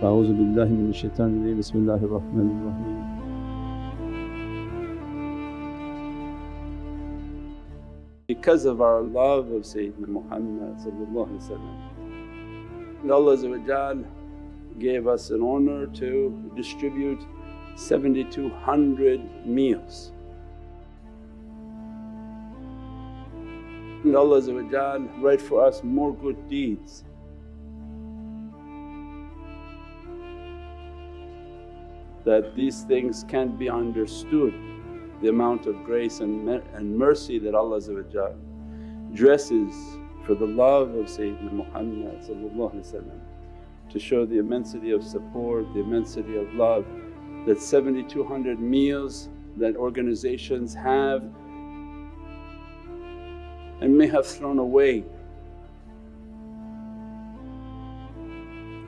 A'uzu Billahi Minash Shaitanir Rajeem. Bismillahir Rahmanir Raheem. Because of our love of Sayyidina Muhammad Sallallahu Alaihi Wasallam, and Allah Azza wa Jalla gave us an honour to distribute 7,200 meals. And Allah Azza wa Jalla write for us more good deeds. That these things can't be understood, the amount of grace and mercy that Allah dresses for the love of Sayyidina Muhammad to show the immensity of support, the immensity of love that 7,200 meals that organizations have and may have thrown away.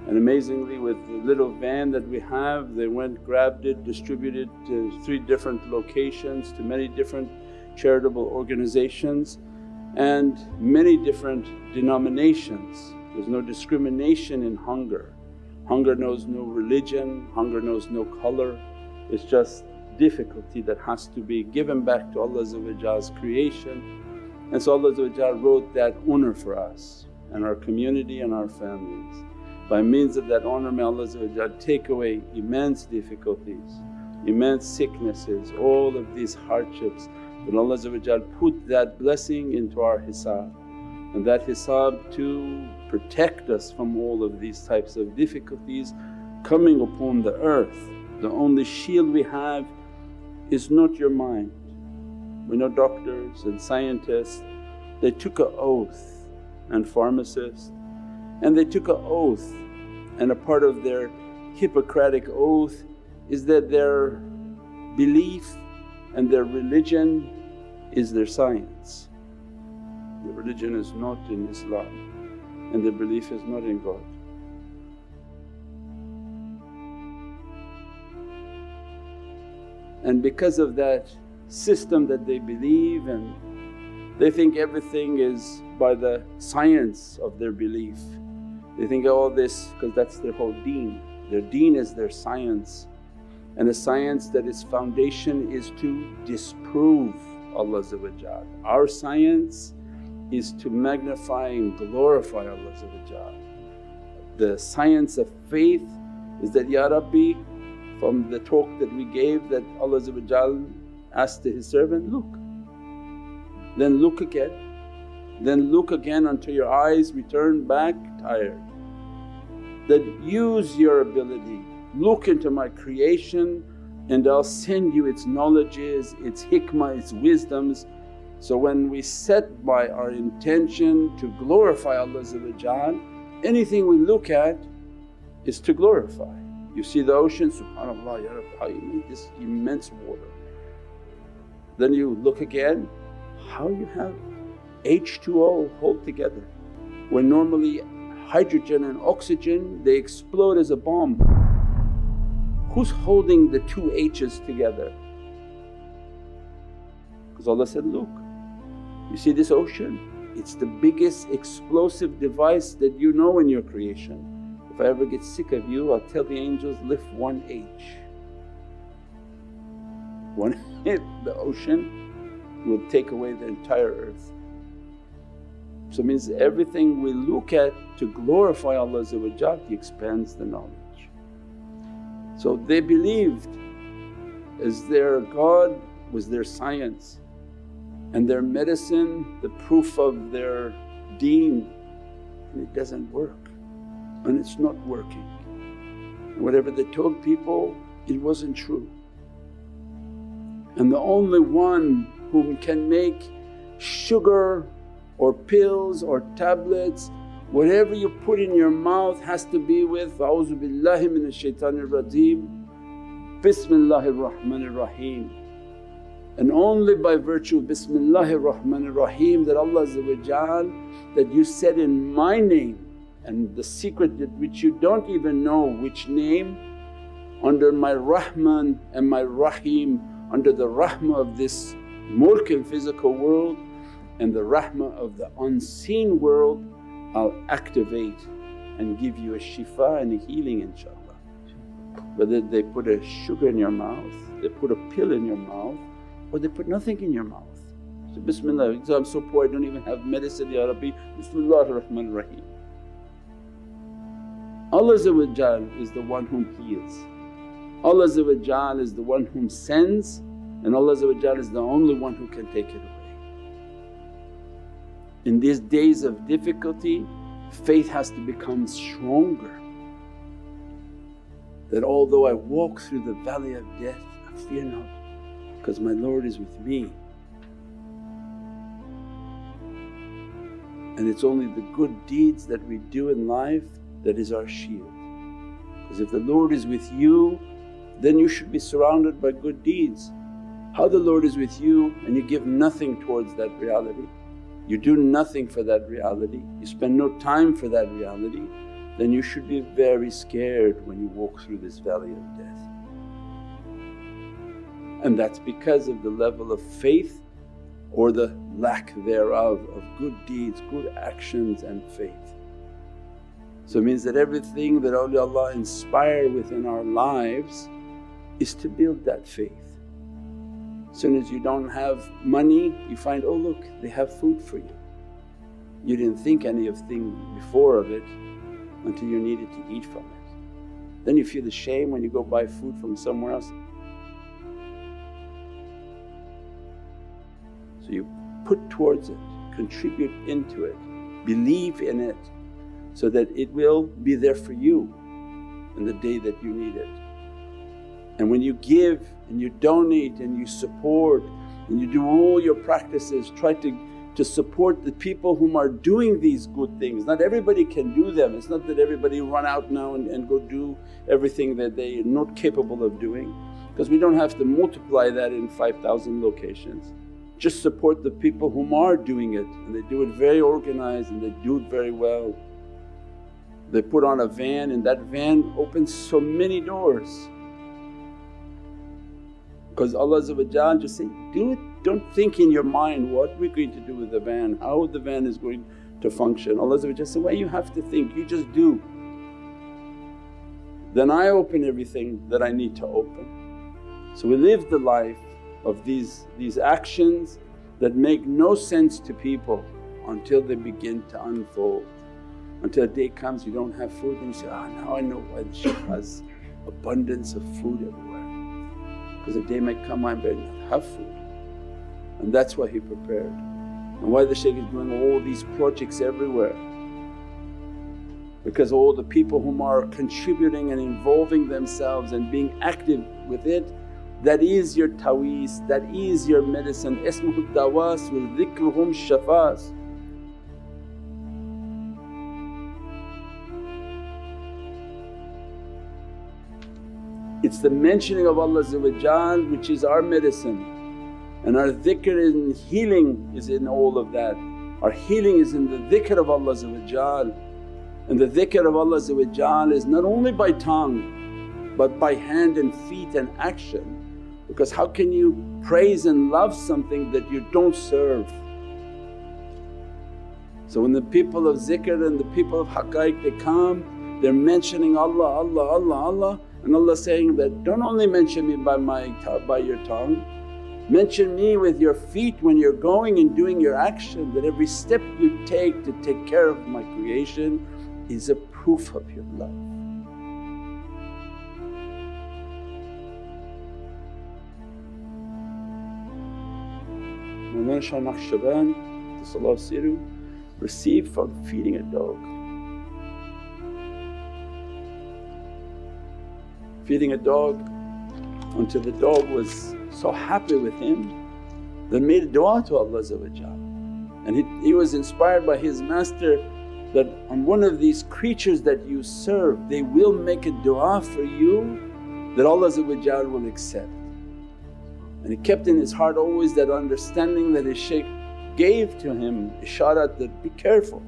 And amazingly, with the little van that we have, they went, grabbed it, distributed to 3 different locations, to many different charitable organizations and many different denominations. There's no discrimination in hunger. Hunger knows no religion, hunger knows no colour. It's just difficulty that has to be given back to Allah's creation. And so Allah wrote that honour for us and our community and our families. By means of that honour, may Allah take away immense difficulties, immense sicknesses, all of these hardships. Then Allah put that blessing into our hisab, and that hisab to protect us from all of these types of difficulties coming upon the earth. The only shield we have is not your mind. We know doctors and scientists, they took an oath, and pharmacists, and they took an oath, and a part of their Hippocratic oath is that their belief and their religion is their science. Their religion is not in Islam and their belief is not in God. And because of that system that they believe and they think everything is by the science of their belief. They think all this because that's their whole deen. Their deen is their science, and a science that its foundation is to disprove Allah. Our science is to magnify and glorify Allah. The science of faith is that, Ya Rabbi, from the talk that we gave that Allah asked to His servant, look, then look again. Then look again until your eyes return back tired. That use your ability, look into my creation and I'll send you its knowledges, its hikmah, its wisdoms. So when we set by our intention to glorify Allah, anything we look at is to glorify. You see the ocean, SubhanAllah, Ya Rabbi, how you made this immense water. Then you look again, how you have H2O hold together, when normally hydrogen and oxygen they explode as a bomb. Who's holding the two H's together? Because Allah said, look, you see this ocean, it's the biggest explosive device that you know in your creation. If I ever get sick of you, I'll tell the angels, lift one H. One hit the ocean will take away the entire earth. So it means everything we look at to glorify Allah, He expands the knowledge. So they believed as their God was their science and their medicine, the proof of their deen, and it doesn't work and it's not working. And whatever they told people, it wasn't true. And the only one whom can make sugar or pills or tablets, whatever you put in your mouth has to be with A'uzu Billahi Minash Shaitanir Rajeem, Bismillahir Rahmanir Raheem. And only by virtue of Bismillahir Rahmanir Raheem that Allah that you said in my name, and the secret that which you don't even know which name, under my Rahman and my Raheem, under the rahmah of this mulk and physical world, and the rahmah of the unseen world, I'll activate and give you a shifa and a healing, inshaAllah. whether they put a sugar in your mouth, they put a pill in your mouth, or they put nothing in your mouth. So, Bismillah, I'm so poor I don't even have medicine, Ya Rabbi, Bismillahir Rahmanir Raheem. Allah Azza wa Jalla is the one whom heals, Allah Azza wa Jalla is the one whom sends, and Allah Azza wa Jalla is the only one who can take it away. In these days of difficulty, faith has to become stronger, that although I walk through the valley of death, I fear not, because my Lord is with me. And it's only the good deeds that we do in life that is our shield, because if the Lord is with you then you should be surrounded by good deeds. How the Lord is with you and you give nothing towards that reality, you do nothing for that reality, you spend no time for that reality, then you should be very scared when you walk through this valley of death. And that's because of the level of faith, or the lack thereof, of good deeds, good actions and faith. So it means that everything that awliyaullah inspire within our lives is to build that faith. As soon as you don't have money you find, oh look, they have food for you. You didn't think any of thing before of it until you needed to eat from it. Then you feel the shame when you go buy food from somewhere else. You put towards it, contribute into it, believe in it so that it will be there for you in the day that you need it. And when you give and you donate and you support and you do all your practices, try to support the people whom are doing these good things. Not everybody can do them, it's not that everybody run out now and go do everything that they are not capable of doing, because we don't have to multiply that in 5,000 locations. Just support the people whom are doing it, and they do it very organized and they do it very well. They put on a van and that van opens so many doors, because Allah just say, do it, don't think in your mind what we're going to do with the van, how the van is going to function. Allah said, why you have to think, you just do. Then I open everything that I need to open. So we live the life of these actions that make no sense to people until they begin to unfold. Until a day comes you don't have food and you say, ah, now I know why the Shaykh has abundance of food everywhere, because a day might come I may not have food, and that's why he prepared, and why the Shaykh is doing all these projects everywhere, because all the people whom are contributing and involving themselves and being active with it, that is your taweez, that is your medicine, ismahu al-dawas wal-dhikr-hum-shafaas. It's the mentioning of Allah which is our medicine, and our dhikr and healing is in all of that. Our healing is in the dhikr of Allah, and the dhikr of Allah is not only by tongue but by hand and feet and action. Because how can you praise and love something that you don't serve? So when the people of zikr and the people of haqqaiq they come, they're mentioning Allah, Allah, Allah, Allah, and Allah saying that, don't only mention me by your tongue, mention me with your feet when you're going and doing your action, that every step you take to take care of my creation is a proof of your love. Mawlana Shah Naqshband received from feeding a dog. Feeding a dog until the dog was so happy with him that made a du'a to Allah, and he was inspired by his master that, on one of these creatures that you serve they will make a du'a for you that Allah will accept. And he kept in his heart always that understanding that his shaykh gave to him, isharat that, be careful.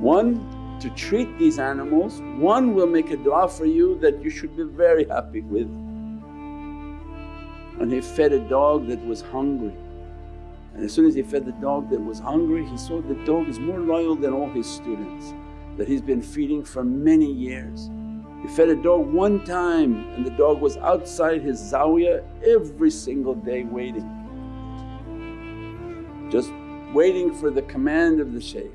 One, to treat these animals, one will make a du'a for you that you should be very happy with. And he fed a dog that was hungry, and as soon as he fed the dog that was hungry he saw the dog is more loyal than all his students that he's been feeding for many years. You fed a dog one time and the dog was outside his zawiyah every single day waiting, just waiting for the command of the shaykh.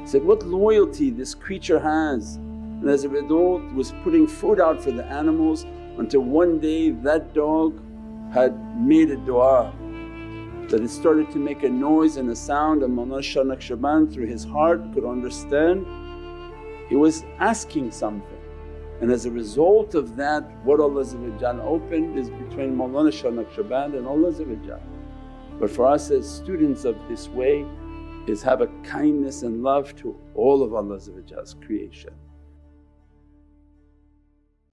He said, what loyalty this creature has. And as a result was putting food out for the animals until one day that dog had made a du'a, that it started to make a noise and a sound, and Mawlana Shah Naqshband through his heart could understand he was asking something. And as a result of that, what Allah opened is between Mawlana Shah Naqshband and Allah. But for us as students of this way is have a kindness and love to all of Allah's creation.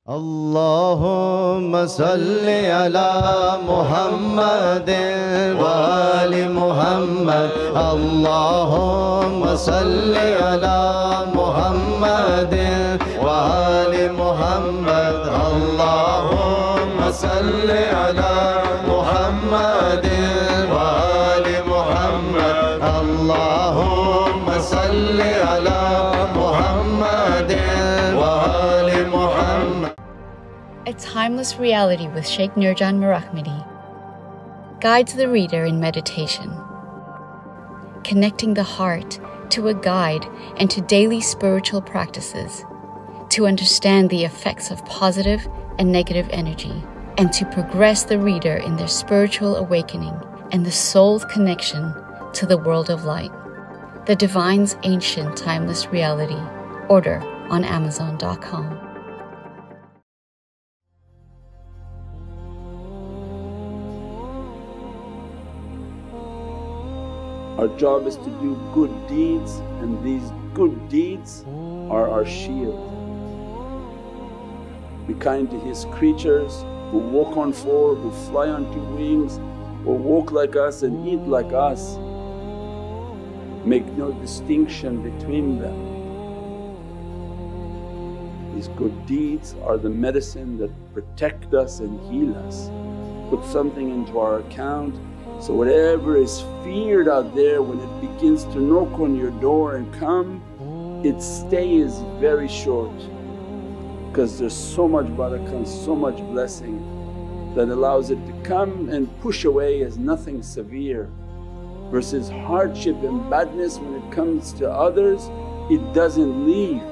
Allahumma salli ala Muhammadin wa ali Muhammad. Allahumma salli ala Muhammadin wa ali Muhammad. Allahumma salli ala Muhammadin wa ali Muhammad. Allahumma salli ala Muhammadin wa ali Muhammad. A Timeless Reality with Shaykh Nurjan Mirahmad guides the reader in meditation, connecting the heart to a guide and to daily spiritual practices, to understand the effects of positive and negative energy, and to progress the reader in their spiritual awakening and the soul's connection to the world of light. The Divine's Ancient Timeless Reality. Order on Amazon.com. Our job is to do good deeds, and these good deeds are our shield. Be kind to His creatures who walk on four, who fly on two wings, who walk like us and eat like us. Make no distinction between them. These good deeds are the medicine that protect us and heal us. Put something into our account. So whatever is feared out there, when it begins to knock on your door and come, its stay is very short, because there's so much barakah and so much blessing that allows it to come and push away as nothing severe. Versus hardship and badness, when it comes to others, it doesn't leave.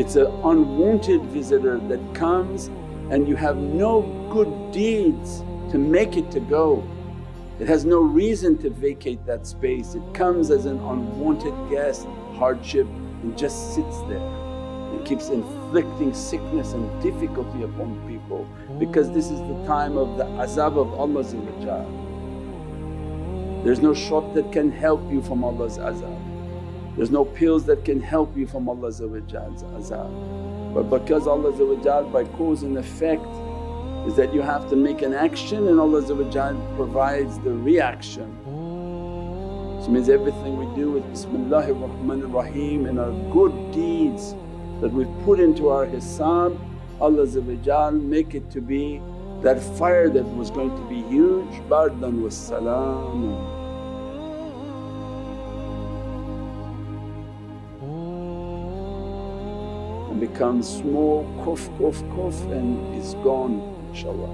It's an unwanted visitor that comes, and you have no good deeds to make it to go. It has no reason to vacate that space. It comes as an unwanted guest, hardship, and just sits there and keeps inflicting sickness and difficulty upon people, because this is the time of the azab of Allah. There's no shot that can help you from Allah's azab. There's no pills that can help you from Allah's azab. But because Allah by cause and effect is that you have to make an action, and Allah provides the reaction. So it means everything we do with Bismillahir Rahmanir Raheem and our good deeds that we put into our hisab, Allah make it to be that fire that was going to be huge, Bardan was salaam. Becomes small, kuf, kuf, kuf, and is gone, inshaAllah.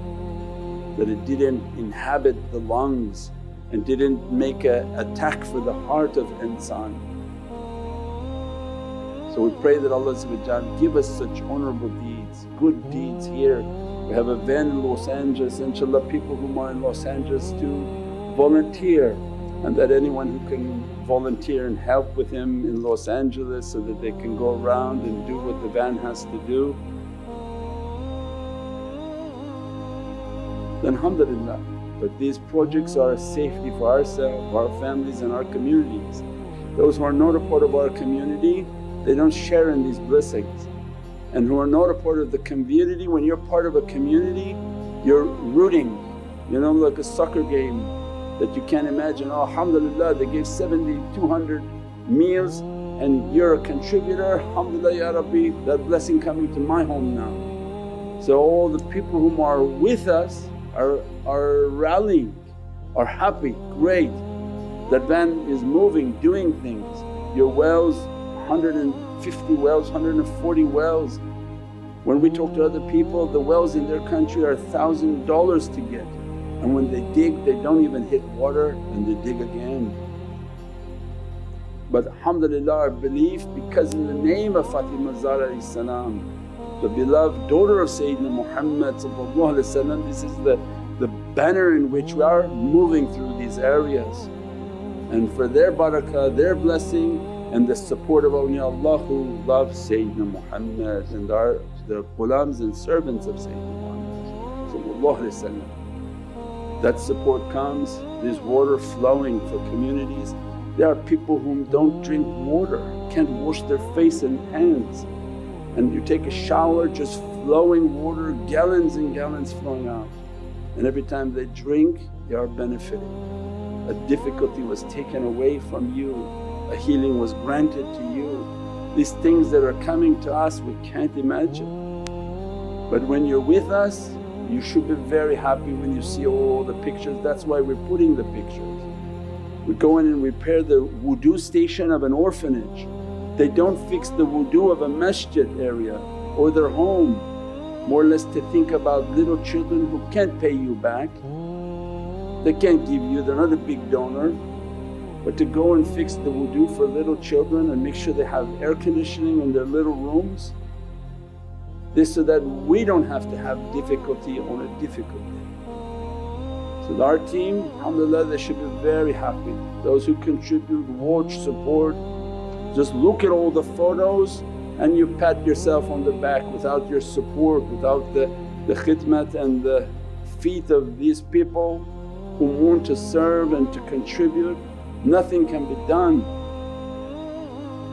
That it didn't inhabit the lungs and didn't make an attack for the heart of insan. So we pray that Allah give us such honourable deeds, good deeds here. We have an event in Los Angeles, inshaAllah, people who are in Los Angeles to volunteer, and that anyone who can volunteer and help with him in Los Angeles so that they can go around and do what the van has to do, then alhamdulillah. But these projects are a safety for ourselves, our families and our communities. Those who are not a part of our community, they don't share in these blessings. And who are not a part of the community, when you're part of a community, you're rooting, you know, like a soccer game. That you can't imagine, oh, alhamdulillah, they gave 200 meals and you're a contributor, alhamdulillah ya Rabbi, that blessing coming to my home now. So all the people whom are with us are rallying, are happy, great, that van is moving, doing things. your wells, 150 wells, 140 wells. When we talk to other people, the wells in their country are $1,000 to get, and when they dig they don't even hit water and they dig again. But alhamdulillah, our belief, because in the name of Fatima AzZahra, the beloved daughter of Sayyidina Muhammad Sallallahu Alaihi Wasallam, this is the banner in which we are moving through these areas. And for their barakah, their blessing and the support of awliyaullah who love Sayyidina Muhammad and are the qulams and servants of Sayyidina Muhammad Sallallahu. That support comes, there's water flowing for communities. There are people whom don't drink water, can't wash their face and hands, and you take a shower, just flowing water, gallons and gallons flowing out, and every time they drink they are benefiting. A difficulty was taken away from you, a healing was granted to you. These things that are coming to us we can't imagine, but when you're with us you should be very happy when you see all the pictures. That's why we're putting the pictures. We go in and repair the wudu station of an orphanage. They don't fix the wudu of a masjid area or their home, more or less to think about little children who can't pay you back, they can't give you, they're not a big donor. But to go and fix the wudu for little children and make sure they have air conditioning in their little rooms, this so that we don't have to have difficulty on a difficult day. So our team, alhamdulillah, they should be very happy. Those who contribute, watch, support, just look at all the photos and you pat yourself on the back. Without your support, without the khidmat and the feet of these people who want to serve and to contribute, nothing can be done.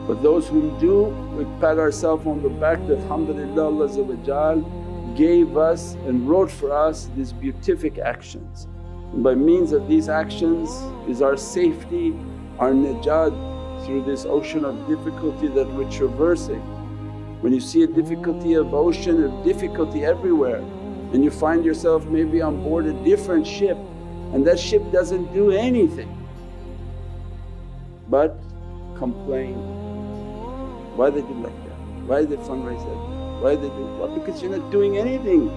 But those whom do, we pat ourselves on the back that alhamdulillah, Allah Azza wa Jalla gave us and wrote for us these beatific actions. And by means of these actions is our safety, our najat through this ocean of difficulty that we're traversing. When you see a difficulty of ocean, a difficulty everywhere, and you find yourself maybe on board a different ship and that ship doesn't do anything but complain, why they do like that, why they fundraise like that, why they do… Well, because you're not doing anything.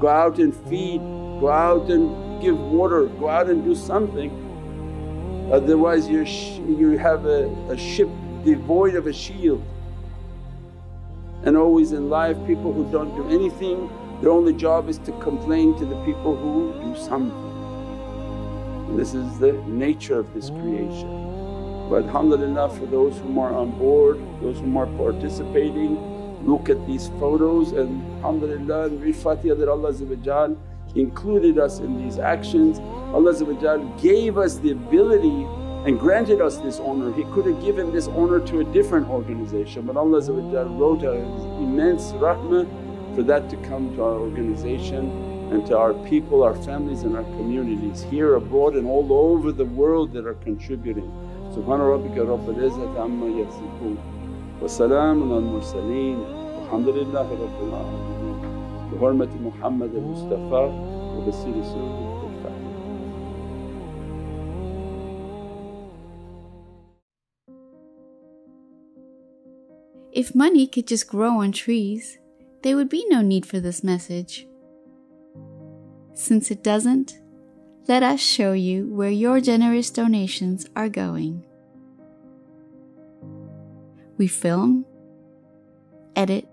Go out and feed, go out and give water, go out and do something. Otherwise you have a ship devoid of a shield. And always in life, people who don't do anything, their only job is to complain to the people who do something. And this is the nature of this creation. But alhamdulillah, for those whom are on board, those whom are participating, look at these photos and alhamdulillah, and read Fatiha that Allah included us in these actions. Allah gave us the ability and granted us this honour. He could have given this honour to a different organisation, but Allah wrote His immense rahmah for that to come to our organisation and to our people, our families and our communities here, abroad and all over the world that are contributing. Subhana rabbika rabbil izzati amma yasifoon wa salaamun al mursaleen walhamdulillahi rabbil alamin. بحرمة محمد المصطفى وبسير سوره الفتح. If money could just grow on trees, there would be no need for this message. Since it doesn't, let us show you where your generous donations are going. We film, edit,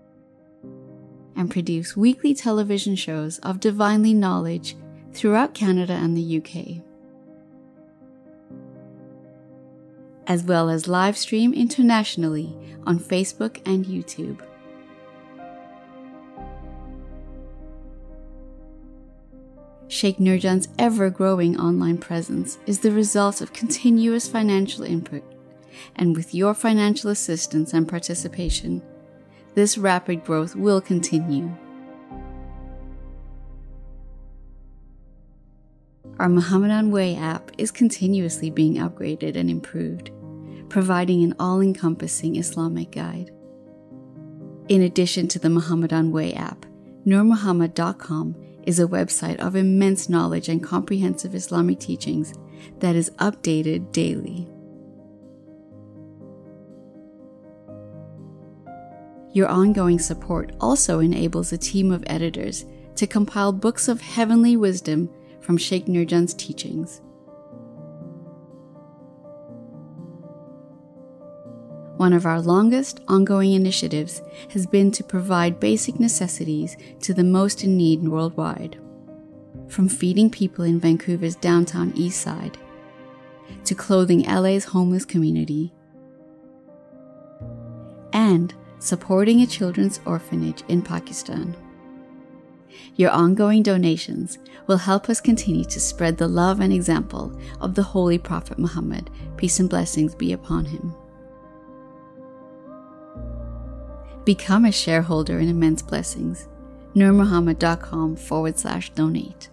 and produce weekly television shows of divinely knowledge throughout Canada and the UK, as well as live stream internationally on Facebook and YouTube. Shaykh Nurjan's ever-growing online presence is the result of continuous financial input, and with your financial assistance and participation, this rapid growth will continue. Our Muhammadan Way app is continuously being upgraded and improved, providing an all-encompassing Islamic guide. In addition to the Muhammadan Way app, Nurmuhammad.com is a website of immense knowledge and comprehensive Islamic teachings that is updated daily. Your ongoing support also enables a team of editors to compile books of heavenly wisdom from Shaykh Nurjan's teachings. One of our longest ongoing initiatives has been to provide basic necessities to the most in need worldwide. From feeding people in Vancouver's downtown east side, to clothing LA's homeless community, and supporting a children's orphanage in Pakistan. Your ongoing donations will help us continue to spread the love and example of the Holy Prophet Muhammad, peace and blessings be upon him. Become a shareholder in Immense Blessings. Nurmuhammad.com/donate.